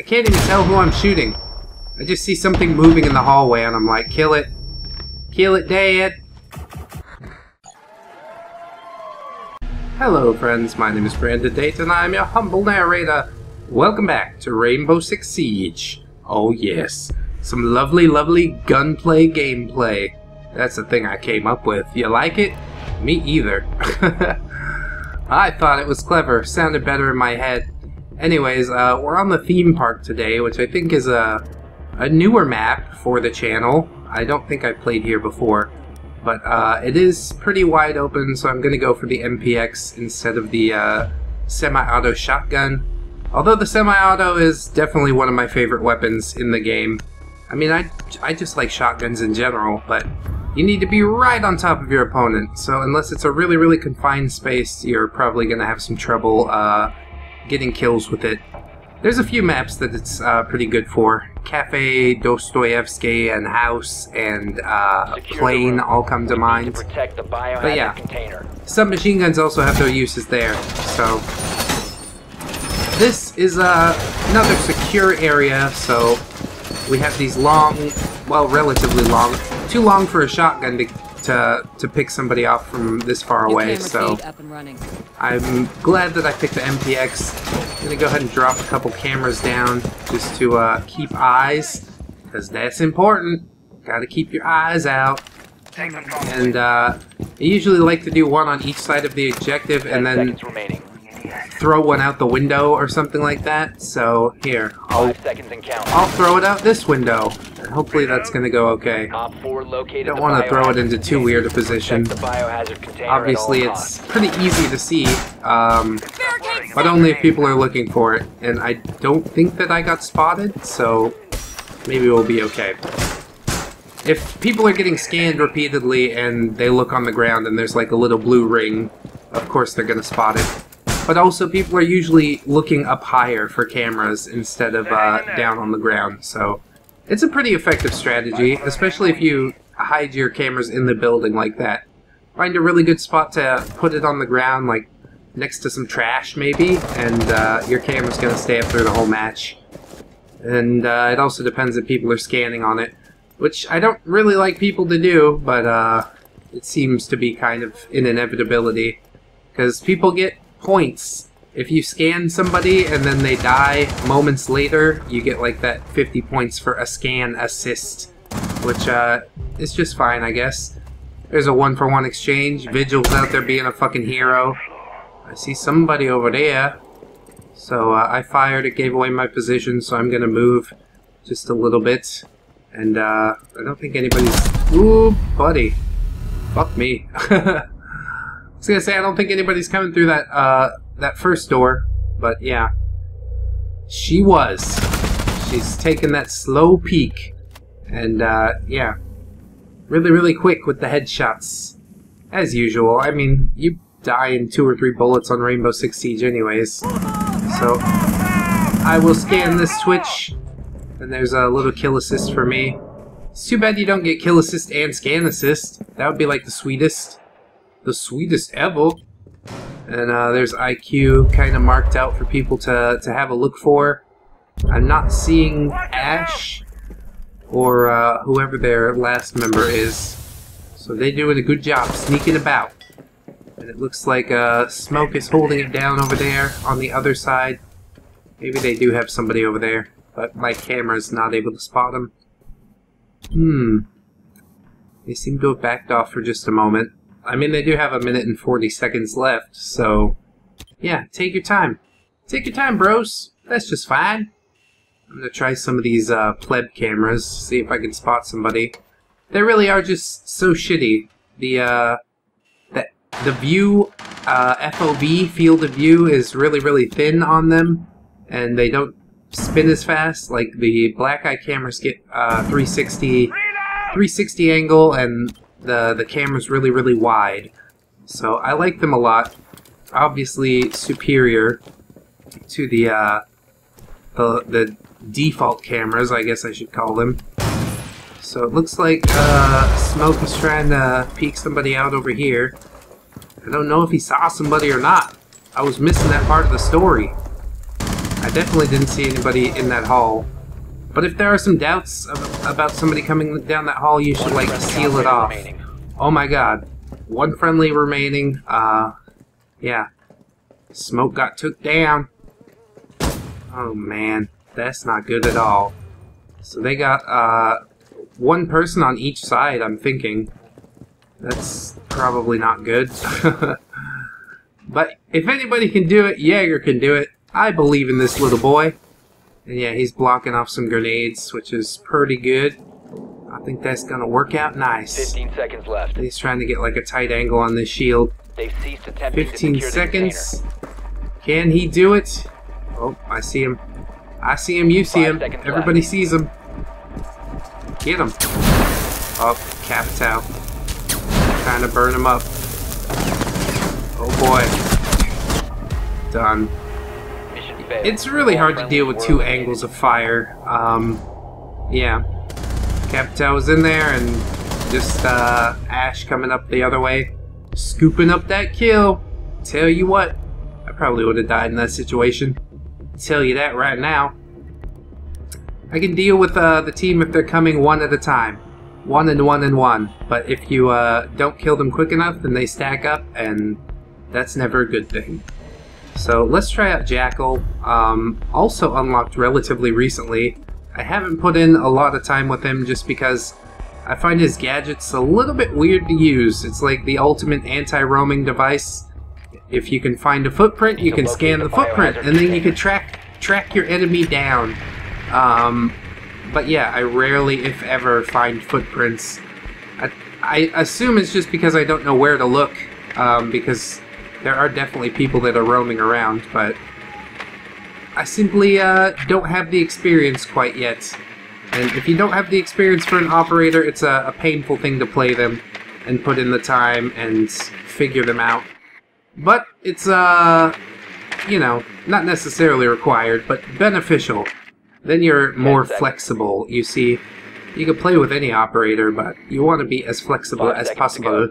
I can't even tell who I'm shooting. I just see something moving in the hallway and I'm like, kill it. Kill it, Dad. Hello friends, my name is Brandon Dayton and I am your humble narrator. Welcome back to Rainbow Six Siege. Oh yes, some lovely, lovely gunplay gameplay. That's the thing I came up with. You like it? Me either. I thought it was clever. Sounded better in my head. Anyways, we're on the theme park today, which I think is a newer map for the channel. I don't think I've played here before, but it is pretty wide open, so I'm going to go for the MPX instead of the semi-auto shotgun. Although the semi-auto is definitely one of my favorite weapons in the game. I mean, I just like shotguns in general, but you need to be right on top of your opponent. So unless it's a really, really confined space, you're probably going to have some trouble getting kills with it. There's a few maps that it's pretty good for. Cafe, Dostoyevsky, and House, and Plane all come to mind. But yeah, submachine guns also have their uses there, so... This is another secure area, so we have these long, well, relatively long, too long for a shotgun to pick somebody off from this far away, so I'm glad that I picked the MPX. I'm gonna go ahead and drop a couple cameras down just to keep eyes, because that's important. Gotta keep your eyes out. And I usually like to do one on each side of the objective and then throw one out the window or something like that. So here, I'll throw it out this window. Hopefully that's going to go okay. Don't want to throw it into too weird a position. Obviously it's pretty easy to see, but only if people are looking for it. And I don't think that I got spotted, so maybe we'll be okay. If people are getting scanned repeatedly and they look on the ground and there's like a little blue ring, of course they're going to spot it. But also, people are usually looking up higher for cameras instead of down on the ground, so it's a pretty effective strategy, especially if you hide your cameras in the building like that. Find a really good spot to put it on the ground, like next to some trash maybe, and your camera's going to stay up through the whole match. And it also depends if people are scanning on it, which I don't really like people to do, but it seems to be kind of an inevitability, because people get points. If you scan somebody and then they die moments later, you get like that 50 points for a scan assist, which is just fine, I guess. There's a 1-for-1 exchange. Vigil's out there being a fucking hero. I see somebody over there. So I fired. It gave away my position, so I'm gonna move just a little bit. And I don't think anybody's... Ooh, buddy. Fuck me. I was gonna say, I don't think anybody's coming through that that first door, but yeah. She was. She's taking that slow peek. And yeah. Really, really quick with the headshots. As usual. I mean, you die in 2 or 3 bullets on Rainbow Six Siege anyways. So I will scan this Twitch. And there's a little kill assist for me. It's too bad you don't get kill assist and scan assist. That would be like the sweetest. The sweetest ever. And there's IQ kind of marked out for people to have a look for. I'm not seeing Ash or whoever their last member is. So they're doing a good job sneaking about. And it looks like Smoke is holding it down over there on the other side. Maybe they do have somebody over there, but my camera's not able to spot them. They seem to have backed off for just a moment. I mean, they do have a minute and 40 seconds left, so... Yeah, take your time. Take your time, bros. That's just fine. I'm gonna try some of these pleb cameras, see if I can spot somebody. They really are just so shitty. The view, FOV, field of view, is really, really thin on them. And they don't spin as fast. Like, the black eye cameras get 360 angle, and... The camera's really, really wide. So I like them a lot. Obviously superior to the default cameras, I guess I should call them. So it looks like Smoke is trying to peek somebody out over here. I don't know if he saw somebody or not. I was missing that part of the story. I I definitely didn't see anybody in that hall. But if there are some doubts about somebody coming down that hall, you should, like, seal it off. Oh my god. One friendly remaining. Yeah. Smoke got took down. Oh man. That's not good at all. So they got, one person on each side, I'm thinking. That's probably not good. But if anybody can do it, Jaeger can do it. I believe in this little boy. And yeah, he's blocking off some grenades, which is pretty good. I think that's gonna work out nice. 15 seconds left. He's trying to get like a tight angle on this shield. They've ceased attempting to secure the container. 15 seconds. Can he do it? Oh, I see him. I see him, you see him. Everybody sees him. Get him. Oh, Capitão. Trying to burn him up. Oh boy. Done. It's really hard to deal with two angles of fire. Yeah. Capitão was in there and just Ash coming up the other way. Scooping up that kill. Tell you what, I probably would have died in that situation. Tell you that right now. I can deal with the team if they're coming one at a time. One and one and one. But if you don't kill them quick enough, then they stack up and that's never a good thing. So let's try out Jackal, also unlocked relatively recently. I haven't put in a lot of time with him just because I find his gadgets a little bit weird to use. It's like the ultimate anti-roaming device. If you can find a footprint, you can scan the footprint, and then you can track your enemy down. But yeah, I rarely, if ever, find footprints. I assume it's just because I don't know where to look, because there are definitely people that are roaming around, but I simply don't have the experience quite yet. And if you don't have the experience for an operator, it's a painful thing to play them and put in the time and figure them out. But it's, you know, not necessarily required, but beneficial. Then you're more flexible, you see. You can play with any operator, but you want to be as flexible as possible.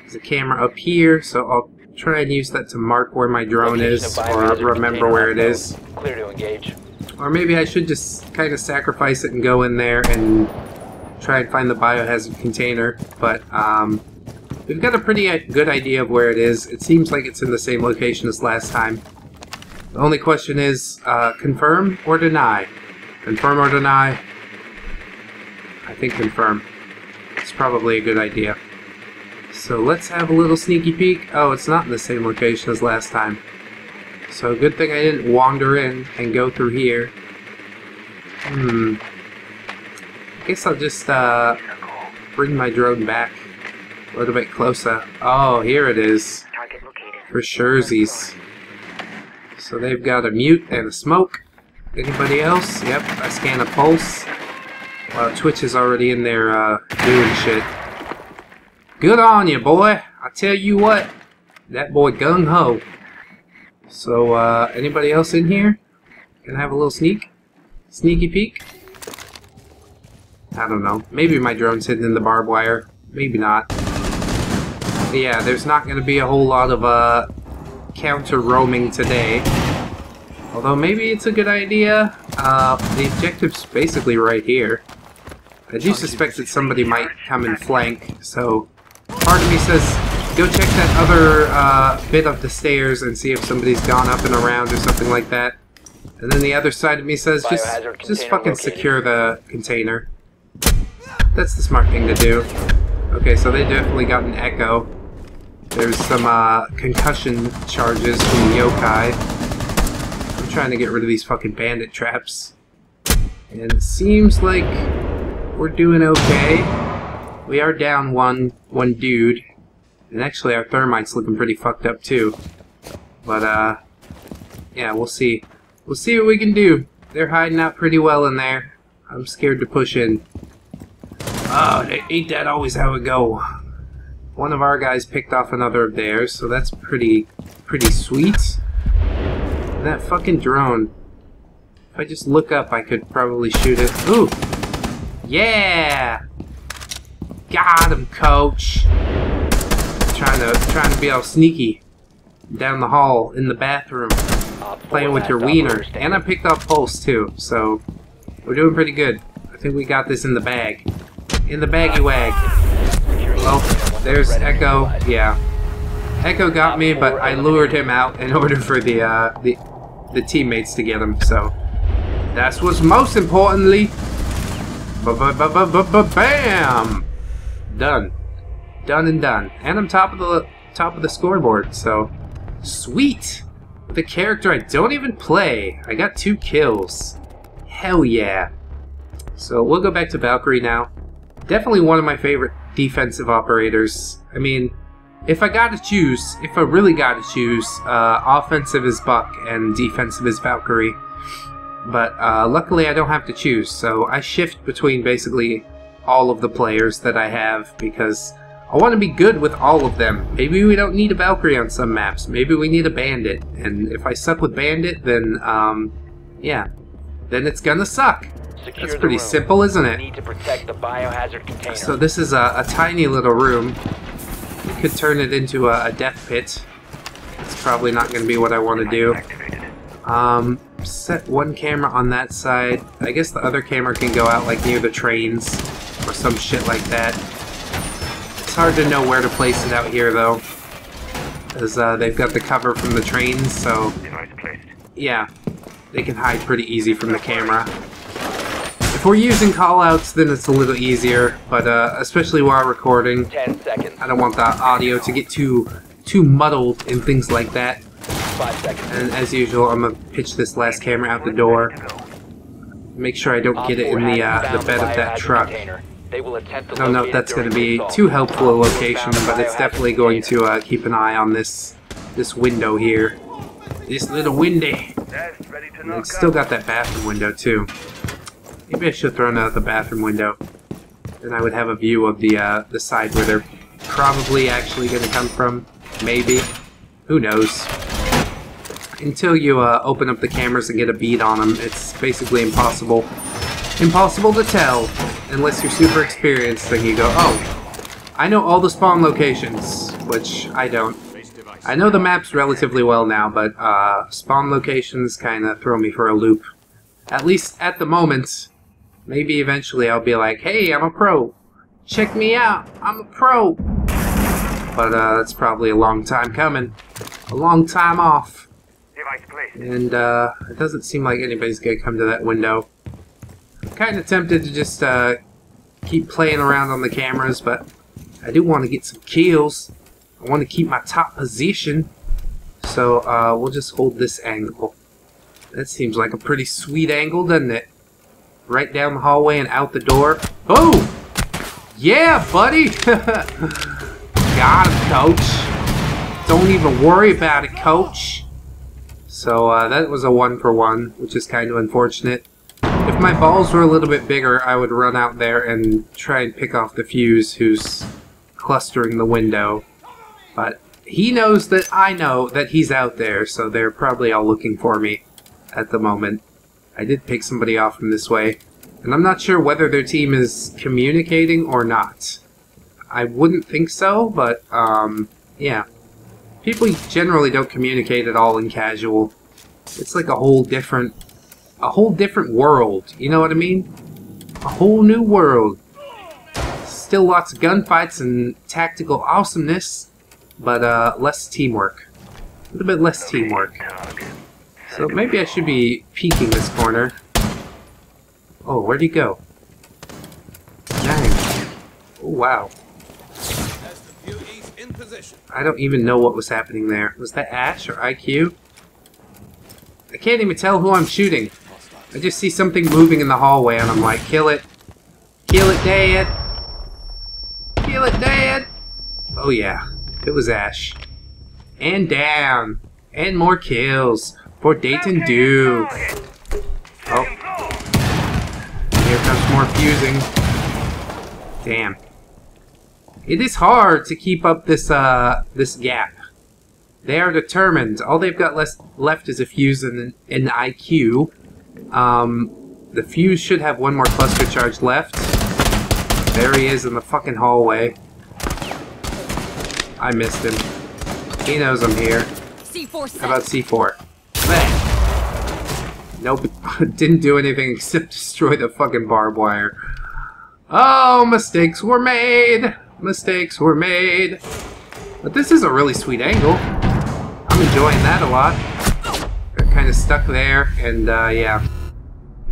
There's a camera up here, so I'll try and use that to mark where my drone is, or remember where it is. Clear to engage. Or maybe I should just kind of sacrifice it and go in there and try and find the biohazard container. But we've got a pretty good idea of where it is. It seems like it's in the same location as last time. The only question is, confirm or deny? Confirm or deny? I think confirm. It's probably a good idea. So let's have a little sneaky peek. Oh, it's not in the same location as last time. So good thing I didn't wander in and go through here. I guess I'll just bring my drone back a little bit closer. Oh, here it is. Target located. For surezies. So they've got a mute and a smoke. Anybody else? Yep, I scan a pulse. Well, Twitch is already in there doing shit. Good on you, boy. I tell you what, that boy gung-ho. So, anybody else in here? Can I have a little sneaky peek? I don't know. Maybe my drone's hidden in the barbed wire. Maybe not. But yeah, there's not going to be a whole lot of counter-roaming today. Although maybe it's a good idea. The objective's basically right here. I do suspect that somebody might come and flank, so part of me says, go check that other bit of the stairs and see if somebody's gone up and around or something like that. And then the other side of me says, just fucking secure the container. That's the smart thing to do. Okay, so they definitely got an echo. There's some concussion charges from the yokai. I'm trying to get rid of these fucking bandit traps. And it seems like we're doing okay. We are down one dude, and actually our thermite's looking pretty fucked up too. But yeah, we'll see. We'll see what we can do. They're hiding out pretty well in there. I'm scared to push in. Oh, ain't that always how it go? One of our guys picked off another of theirs, so that's pretty sweet. And that fucking drone. If I just look up, I could probably shoot it. Ooh. Yeah! Got him, coach! Trying to be all sneaky. Down the hall, in the bathroom. playing with your wiener. And I picked up Pulse too, so we're doing pretty good. I think we got this in the bag. In the baggy wag. Oh, there's Echo. Yeah. Echo got me, but I lured him out in order for the teammates to get him, so that's what's most importantly. Bam! Done. Done and done. And I'm top of the scoreboard, so sweet! With a character I don't even play. I got 2 kills. Hell yeah. So we'll go back to Valkyrie now. Definitely one of my favorite defensive operators. I mean, if I gotta choose, if I really gotta choose, offensive is Buck and defensive is Valkyrie. But luckily I don't have to choose, so I shift between basically all of the players that I have because I want to be good with all of them. Maybe we don't need a Valkyrie on some maps. Maybe we need a Bandit. And if I suck with Bandit, then, yeah. Then it's gonna suck. That's pretty simple, isn't it? So this is a tiny little room. We could turn it into a death pit. It's probably not gonna be what I want to do. Set one camera on that side. I guess the other camera can go out like near the trains or some shit like that. It's hard to know where to place it out here though, because they've got the cover from the trains, so yeah, they can hide pretty easy from the camera. If we're using callouts, then it's a little easier, but especially while recording, I don't want the audio to get too muddled and things like that. And as usual, I'm gonna pitch this last camera out the door. Make sure I don't get it in the bed of that truck. I don't know if that's gonna be too helpful a location, but it's definitely going to keep an eye on this window here. This little windy. And it's still got that bathroom window too. Maybe I should have thrown out the bathroom window. Then I would have a view of the side where they're probably actually gonna come from. Maybe. Who knows? Until you open up the cameras and get a bead on them, it's basically impossible to tell unless you're super experienced. Then you go, oh, I know all the spawn locations, which I don't. I know the maps relatively well now, but spawn locations kind of throw me for a loop. At least at the moment. Maybe eventually I'll be like, hey, I'm a pro. Check me out. I'm a pro. But that's probably a long time coming. A long time off. And it doesn't seem like anybody's gonna come to that window. I'm kind of tempted to just keep playing around on the cameras, but I do want to get some kills. I want to keep my top position, so we'll just hold this angle. That seems like a pretty sweet angle, doesn't it? Right down the hallway and out the door. Oh! Yeah, buddy! Got him, coach. Don't even worry about it, coach. So that was a 1-for-1, which is kind of unfortunate. If my balls were a little bit bigger, I would run out there and try and pick off the Fuse, who's clustering the window. But he knows that I know that he's out there, so they're probably all looking for me at the moment. I did pick somebody off from this way, and I'm not sure whether their team is communicating or not. I wouldn't think so, but yeah. People generally don't communicate at all in casual. It's like a whole different world, you know what I mean? A whole new world. Still lots of gunfights and tactical awesomeness, but less teamwork. A little bit less teamwork. So maybe I should be peeking this corner. Oh, where'd he go? Dang. Oh, wow. I don't even know what was happening there. Was that Ash or IQ? I can't even tell who I'm shooting. I just see something moving in the hallway and I'm like, kill it. Kill it, Dad. Kill it, Dad. Oh yeah, it was Ash. And down. And more kills. For Dayton Duke. Oh. Here comes more fusing. Damn. It is hard to keep up this this gap. They are determined. All they've got left is a Fuse and an IQ. The Fuse should have one more cluster charge left. There he is in the fucking hallway. I missed him. He knows I'm here. How about C4? Blech. Nope. Didn't do anything except destroy the fucking barbed wire. Oh, mistakes were made! Mistakes were made! But this is a really sweet angle. I'm enjoying that a lot. Got kind of stuck there, and yeah.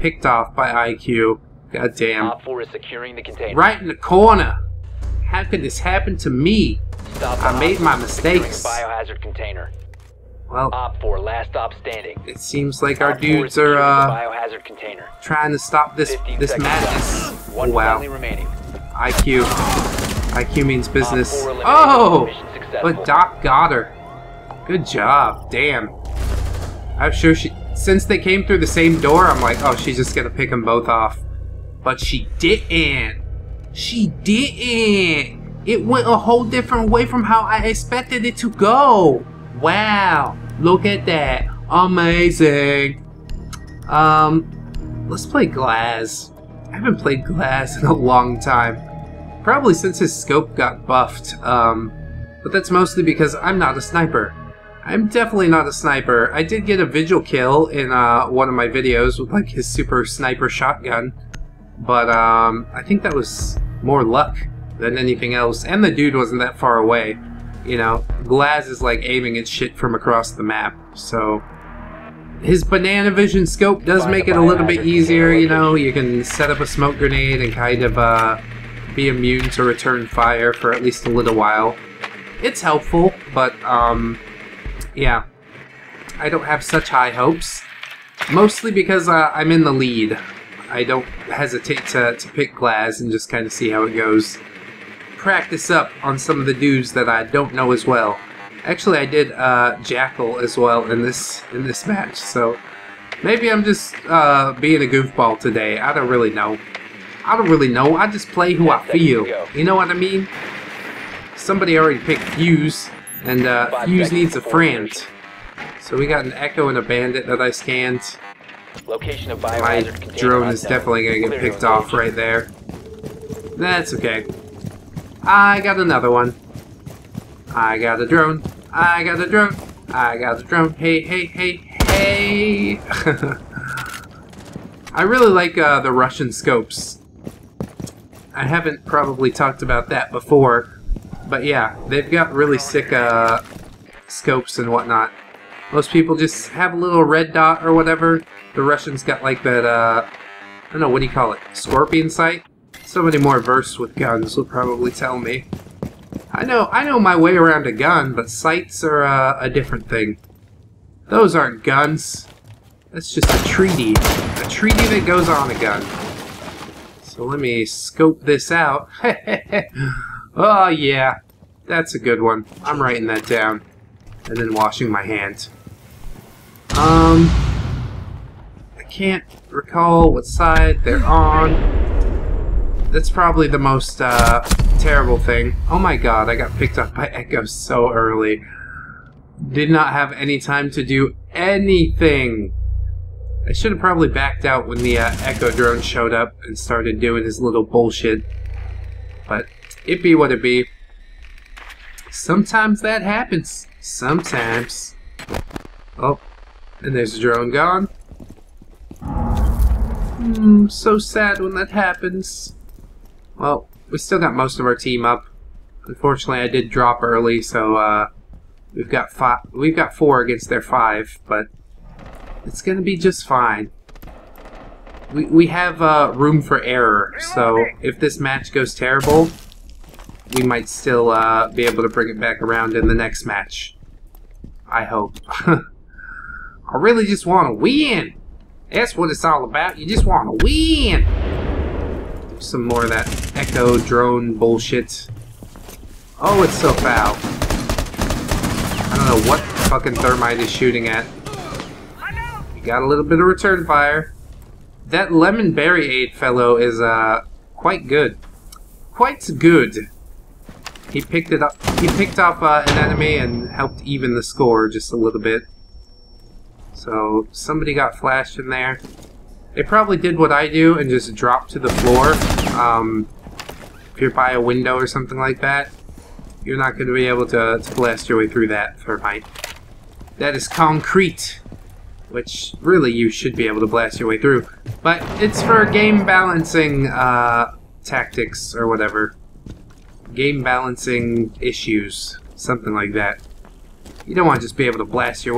Picked off by IQ. Goddamn. Op 4 is securing the container. Right in the corner! How could this happen to me? I made my mistakes. Biohazard container. Well, Op 4, last op standing. It seems like our dudes are biohazard container. Trying to stop this madness. One wow. Remaining. IQ. IQ means business. Oh! But Doc got her. Good job. Damn. I'm sure she... Since they came through the same door, I'm like, oh, she's just gonna pick them both off. But she didn't. She didn't. It went a whole different way from how I expected it to go. Wow. Look at that. Amazing. Let's play Glaz. I haven't played Glaz in a long time. Probably since his scope got buffed. But that's mostly because I'm not a sniper. I'm definitely not a sniper. I did get a Vigil kill in one of my videos with like his super sniper shotgun. But I think that was more luck than anything else. And the dude wasn't that far away. You know, Glaz is like aiming at shit from across the map. So his banana vision scope does make it a little bit easier, you know. You can set up a smoke grenade and kind of be immune to return fire for at least a little while. It's helpful, but yeah. I don't have such high hopes. Mostly because I'm in the lead. I don't hesitate to pick Glaz and just kind of see how it goes. Practice up on some of the dudes that I don't know as well. Actually, I did Jackal as well in this match, so maybe I'm just being a goofball today. I don't really know. I don't really know. I just play who I feel. You know what I mean? Somebody already picked Fuse, and Fuse needs a friend. So we got an Echo and a Bandit that I scanned. Location of my drone is definitely going to get picked off right there. That's okay. I got another one. I got a drone. I got a drone. I got a drone. Hey, hey, hey, hey! I really like the Russian scopes. I haven't probably talked about that before, but yeah, they've got really sick scopes and whatnot. Most people just have a little red dot or whatever. The Russians got like that, I don't know, what do you call it? Scorpion sight? Somebody more versed with guns will probably tell me. I know my way around a gun, but sights are a different thing. Those aren't guns. That's just a treaty. A treaty that goes on a gun. So let me scope this out. Oh yeah, that's a good one. I'm writing that down. And then washing my hand. I can't recall what side they're on. That's probably the most terrible thing. Oh my god, I got picked up by Echo so early. Did not have any time to do anything. I should have probably backed out when the Echo drone showed up and started doing his little bullshit. But it be what it be. Sometimes that happens. Sometimes. Oh, and there's a drone gone. So sad when that happens. Well, we still got most of our team up. Unfortunately, I did drop early, so we've got 4 against their 5, but it's gonna be just fine. We have room for error, so if this match goes terrible, we might still be able to bring it back around in the next match. I hope. I really just want to win. That's what it's all about. You just want to win. Do some more of that Echo drone bullshit. Oh, it's so foul. I don't know what the fucking thermite is shooting at. You got a little bit of return fire. That Lemonberryade fellow is quite good. Quite good. He picked it up. He picked up an enemy and helped even the score just a little bit. So somebody got flashed in there. They probably did what I do and just dropped to the floor. If you're by a window or something like that, you're not going to be able to blast your way through that thermite. That is concrete. which really you should be able to blast your way through. But it's for game balancing tactics or whatever. Game balancing issues, something like that. You don't want to just be able to blast your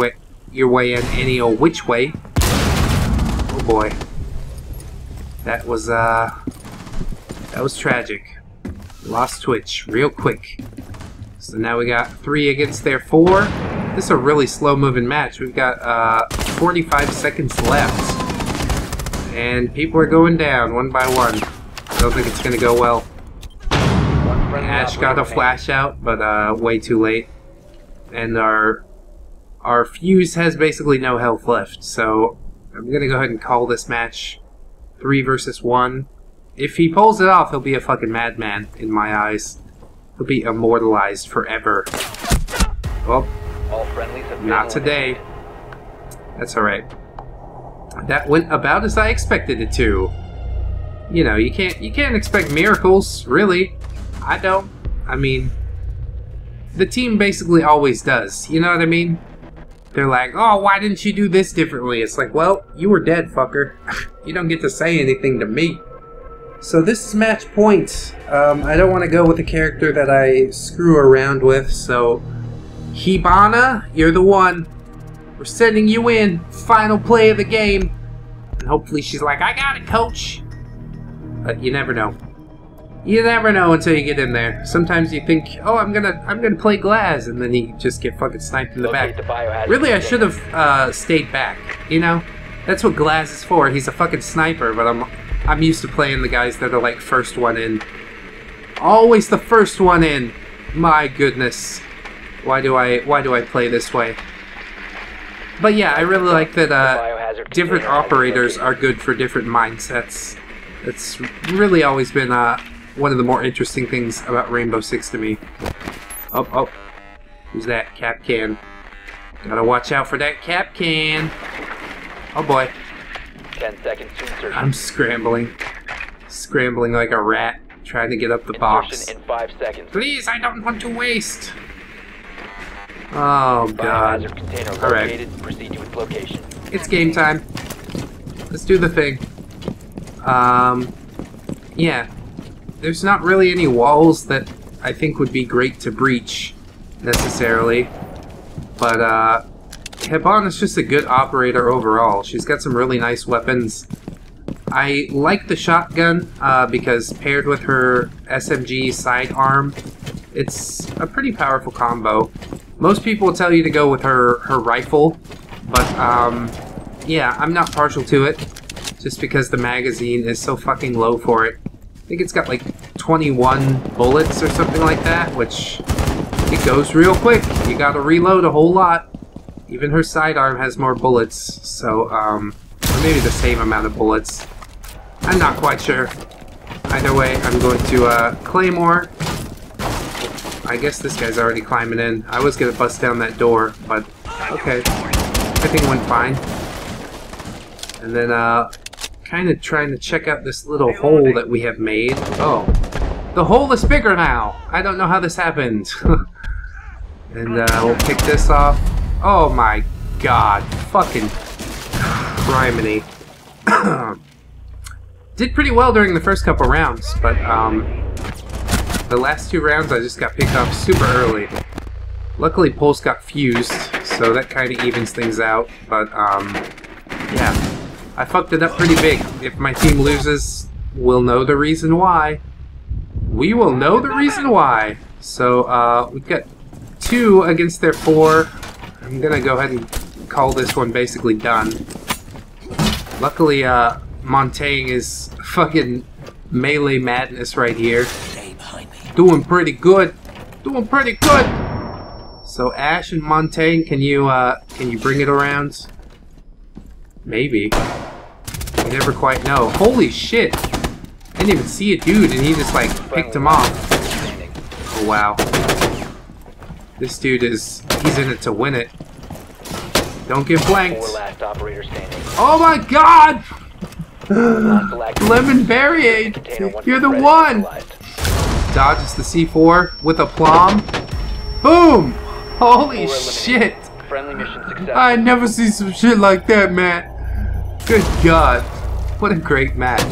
way in any old which way. Oh boy. That was tragic. Lost Twitch real quick. So now we got 3 against their 4. This is a really slow-moving match. We've got 45 seconds left. And people are going down one by one. I don't think it's going to go well. Ash got a flash out, but way too late. And our Fuse has basically no health left, so I'm going to go ahead and call this match 3 versus 1. If he pulls it off, he'll be a fucking madman in my eyes. He'll be immortalized forever. Well, all friendlies have not today. That's alright. That went about as I expected it to. You know, you can't expect miracles, really. I don't. I mean, the team basically always does. You know what I mean? They're like, oh, why didn't you do this differently? It's like, well, you were dead, fucker. You don't get to say anything to me. So this is match point. I don't want to go with a character that I screw around with, so Hibana, you're the one. We're sending you in. Final play of the game. And hopefully she's like, I got it, coach. But you never know. You never know until you get in there. Sometimes you think, oh, I'm gonna play Glaz, and then you just get fucking sniped in the back. Really, I should have stayed back. You know, that's what Glaz is for. He's a fucking sniper, but I'm used to playing the guys that are like first one in. Always the first one in. My goodness, why do I play this way? But yeah, I really like that different operators are good for different mindsets. That's really always been one of the more interesting things about Rainbow Six to me. Oh, oh. Who's that? Cap can. Gotta watch out for that cap can. Oh boy. 10 seconds to insertion. I'm scrambling. Scrambling like a rat, trying to get up the box. In 5 seconds. Please, I don't want to waste. Oh god. Alright. It's game time. Let's do the thing. Yeah. There's not really any walls that I think would be great to breach, necessarily. But, Hibana is just a good operator overall. She's got some really nice weapons. I like the shotgun, because paired with her SMG sidearm, it's a pretty powerful combo. Most people will tell you to go with her rifle, but, yeah, I'm not partial to it, just because the magazine is so fucking low for it. I think it's got like 21 bullets or something like that, which it goes real quick. You gotta reload a whole lot. Even her sidearm has more bullets, so, or maybe the same amount of bullets. I'm not quite sure. Either way, I'm going to, Claymore. I guess this guy's already climbing in. I was gonna bust down that door, but, okay. Everything went fine. And then, kind of trying to check out this little hole that we have made. Oh. The hole is bigger now! I don't know how this happened. And we'll pick this off. Oh my god. Fucking criminy. Did pretty well during the first couple rounds, but the last 2 rounds I just got picked off super early. Luckily Pulse got fused, so that kind of evens things out, but yeah. I fucked it up pretty big. If my team loses, we'll know the reason why. We will know the reason why. So, we've got 2 against their 4. I'm gonna go ahead and call this one basically done. Luckily, Montagne is fucking melee madness right here. Doing pretty good. Doing pretty good! So, Ash and Montagne, can you bring it around? Maybe. You never quite know. Holy shit! I didn't even see a dude and he just like picked him off. Oh wow. This dude is... he's in it to win it. Don't get blanked. Oh my god! Lemonberryade! You're the one! Dodges the C4 with aplomb. Boom! Holy shit! Friendly mission success. I never seen some shit like that, man. Good God. What a great match.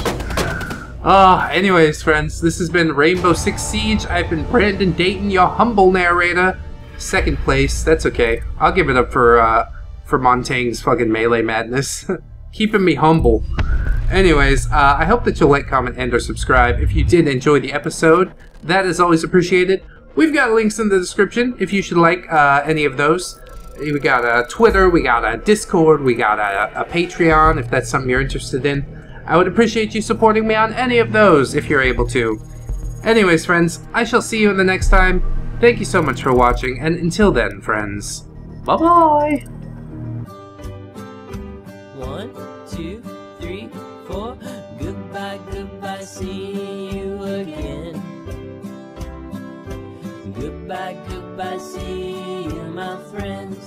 Anyways, friends, this has been Rainbow Six Siege. I've been Brandon Dayton, your humble narrator. Second place, that's okay. I'll give it up for Montagne's fucking melee madness. Keeping me humble. Anyways, I hope that you'll like, comment, and or subscribe if you did enjoy the episode. That is always appreciated. We've got links in the description if you should like any of those. We got a Twitter, we got a Discord, we got a Patreon if that's something you're interested in. I would appreciate you supporting me on any of those if you're able to. Anyways, friends, I shall see you in the next time. Thank you so much for watching, and until then, friends, bye-bye! 1, 2, 3, 4, goodbye, goodbye, see you again. Goodbye, goodbye, see you, my friend.